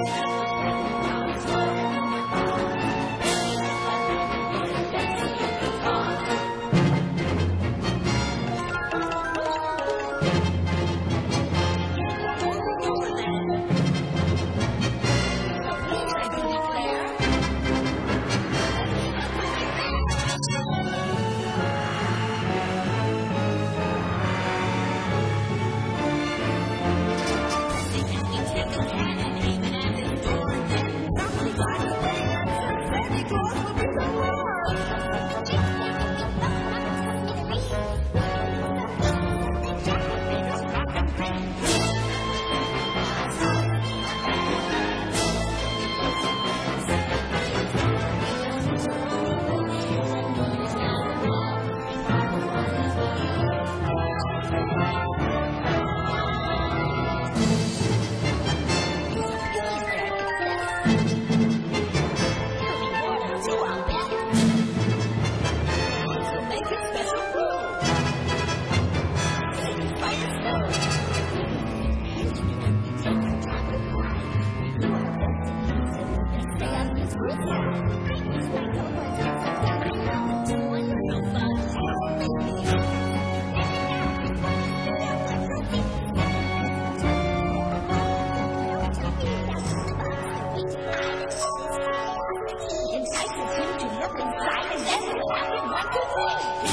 Inside the gym to look inside and then we have one to